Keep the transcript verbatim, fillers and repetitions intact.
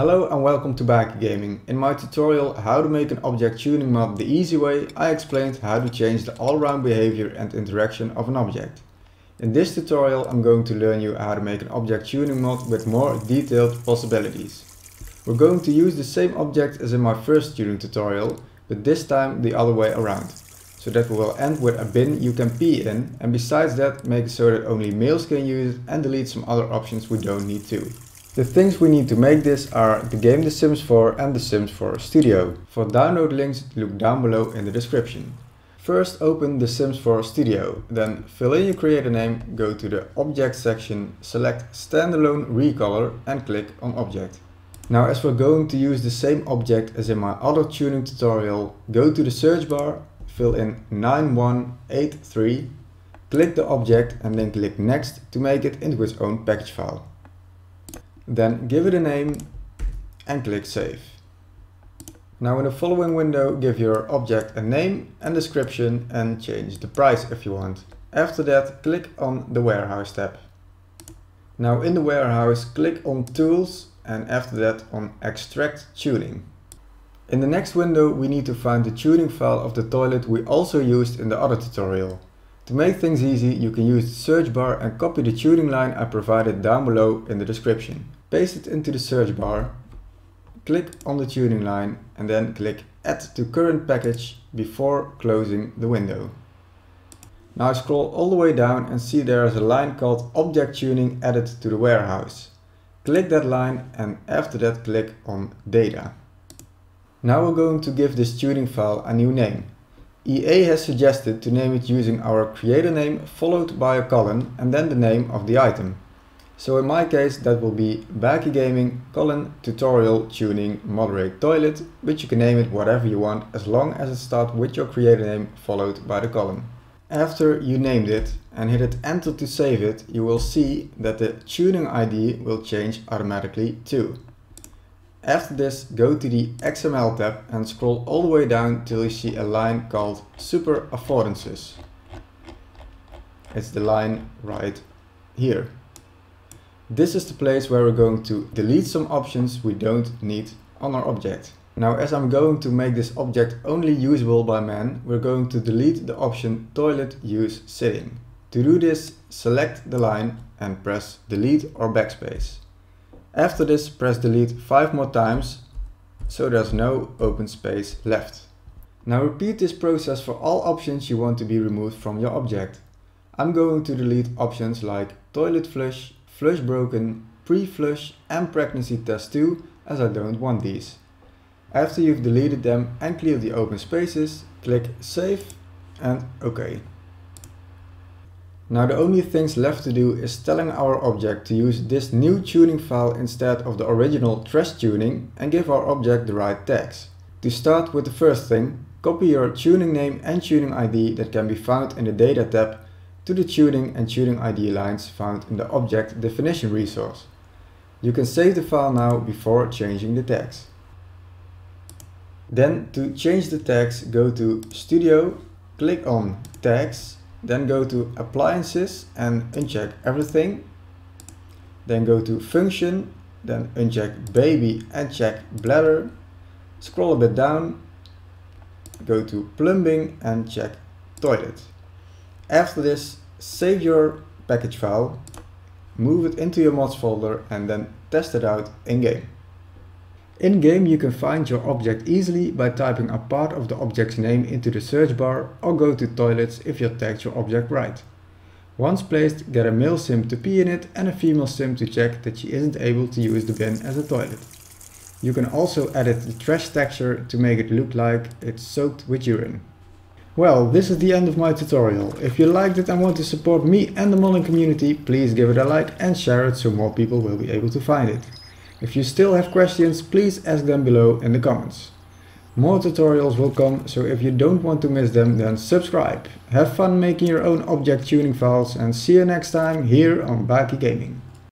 Hello and welcome to BakieGaming. In my tutorial how to make an object tuning mod the easy way, I explained how to change the all-round behavior and interaction of an object. In this tutorial I'm going to learn you how to make an object tuning mod with more detailed possibilities. We're going to use the same object as in my first tuning tutorial, but this time the other way around. So that we will end with a bin you can pee in, and besides that make it so that only males can use it and delete some other options we don't need to. The things we need to make this are the game The Sims four and The Sims four Studio. For download links, look down below in the description. First open The Sims four Studio, then fill in your creator name, go to the Object section, select Standalone Recolor and click on Object. Now as we're going to use the same object as in my other tuning tutorial, go to the search bar, fill in nine one eight three, click the object and then click Next to make it into its own package file. Then give it a name and click Save. Now in the following window give your object a name and description and change the price if you want. After that click on the Warehouse tab. Now in the warehouse click on Tools and after that on Extract Tuning. In the next window we need to find the tuning file of the toilet we also used in the other tutorial. To make things easy, you can use the search bar and copy the tuning line I provided down below in the description. Paste it into the search bar, click on the tuning line and then click Add to Current Package before closing the window. Now scroll all the way down and see there is a line called Object Tuning Added to the Warehouse. Click that line and after that click on Data. Now we're going to give this tuning file a new name. E A has suggested to name it using our creator name followed by a colon and then the name of the item. So in my case that will be BakieGaming colon tutorial tuning moderate toilet, but you can name it whatever you want as long as it starts with your creator name followed by the colon. After you named it and hit it enter to save it, you will see that the tuning I D will change automatically too. After this, go to the X M L tab and scroll all the way down till you see a line called Super Affordances. It's the line right here. This is the place where we're going to delete some options we don't need on our object. Now, as I'm going to make this object only usable by men, we're going to delete the option Toilet Use Sitting. To do this, select the line and press Delete or Backspace. After this press delete five more times, so there's no open space left. Now repeat this process for all options you want to be removed from your object. I'm going to delete options like Toilet Flush, Flush Broken, Pre-Flush and Pregnancy Test two as I don't want these. After you've deleted them and cleared the open spaces, click Save and OK. Now the only things left to do is telling our object to use this new tuning file instead of the original trash tuning and give our object the right tags. To start with the first thing, copy your tuning name and tuning I D that can be found in the data tab to the tuning and tuning I D lines found in the object definition resource. You can save the file now before changing the tags. Then to change the tags go to Studio, click on Tags. Then go to Appliances and uncheck Everything. Then go to Function, then uncheck Baby and check Bladder. Scroll a bit down, go to Plumbing and check Toilet. After this, save your package file, move it into your mods folder and then test it out in-game. In-game you can find your object easily by typing a part of the object's name into the search bar or go to toilets if you tagged your object right. Once placed, get a male sim to pee in it and a female sim to check that she isn't able to use the bin as a toilet. You can also edit the trash texture to make it look like it's soaked with urine. Well, this is the end of my tutorial. If you liked it and want to support me and the modding community, please give it a like and share it so more people will be able to find it. If you still have questions, please ask them below in the comments. More tutorials will come, so if you don't want to miss them, then subscribe. Have fun making your own object tuning files and see you next time here on BakieGaming.